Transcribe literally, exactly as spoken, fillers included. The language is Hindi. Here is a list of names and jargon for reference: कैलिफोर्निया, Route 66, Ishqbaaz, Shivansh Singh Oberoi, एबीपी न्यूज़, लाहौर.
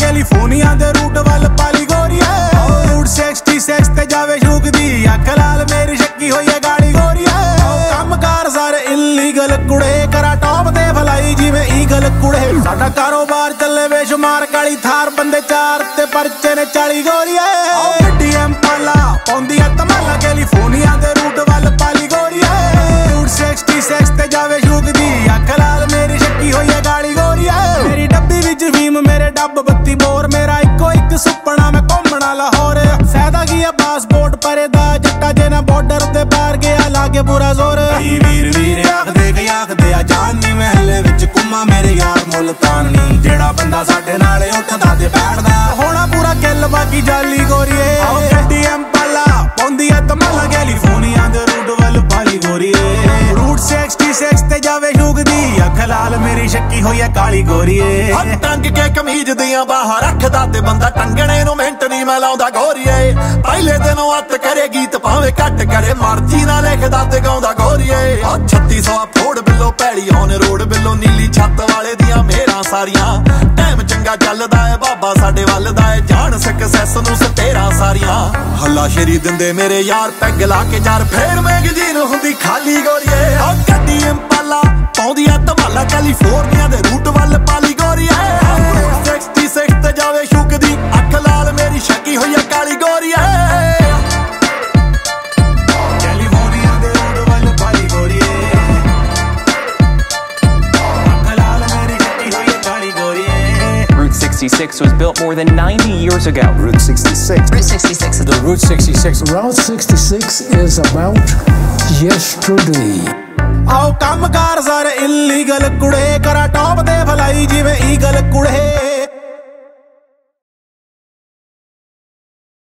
कैलिफोर्निया दे रूट वाल पाली गोरी है। रूट सिक्सटी सिक्स ते जावे शूक दी अख लाल मेरी शक्की होई है गाड़ी गोरी है। काम कार सारे इलीगल कुड़े करा टॉप दे भलाई जीवे ईगल कुड़े। साडा कारोबार चले बेशुमार काली थार बंदे चार ते परचे ने चाली गोरी है। डीएम पाला पौंदी है तमाला कैलिफोर्निया दे रूट वाल पाली गोरी है। रूट सिक्सटी सिक्स ते जावे शूक दी अख लाल मेरी शक्की होई है गाड़ी गोरी है। मेरी डब्बी विच भीम मेरे डब्ब बत्ती बोर मेरा इको इक सुपना मैं घूमना लाहौर। सैदा गया पासपोर्ट परे दा जट्टा जेना बॉर्डर ते पार गया लागे पूरा जोर। वीर वीर आखदे के आखदे आ जानी महल विच कुम्मा मेरे यार मुल्तानी। जेड़ा बंदा साडे नाल उठदा ते बैठदा होना पूरा किल बाकी जाली गोरीए। गड्डी एम्पाला पौंदी ऐ धमाला कैलिफोर्निया दे रूट वल पाली गोरीए। रूट सिक्सटी सिक्स ते जावे शूक दी अख लाल मेरी शक्की होई ऐ काली गोरीए। टंग के कमीज दियां बाहर रखदा ते बंदा टंगणे नूं मिंट नहीं मिलाउंदा गोरीए। पहले दिनों हत्थ करे गीत भावे घट करे मर्जी ना लिखदा ते गाउंदा गोरीए। छत्ती सौ फोड़ बिलो पैली ऑन रोड बिलो नीली छत वाले दियां मेहरां सारियां। टाइम चंगा चलदा है बाबा साडे वल दा है जान सक्सेस नूं सतेरां सारियां। हल्ला शेरी दिंदे मेरे यार पैग ला के जार फेर मैगजीन हुंदी खाली गोरीए। गड्डी एम्पाला पौंदी ऐ धमाला कैलिफोर्निया दे रूट वल पाली गोरीए। जावे शूक दी अख लाल मेरी शक्की होई है काली गोरी है। कैलिफोर्निया दे रूट वल पाली गोरी है। अख लाल मेरी शक्की होई है काली गोरी है। Route sixty-six was built more than ninety years ago. Route sixty-six. Route sixty-six. The Route sixty-six. Route sixty-six is about yesterday. आओ काम कार सारे इलीगल कुड़े करा टॉप दे भलाई जीवे ईगल कुड़े।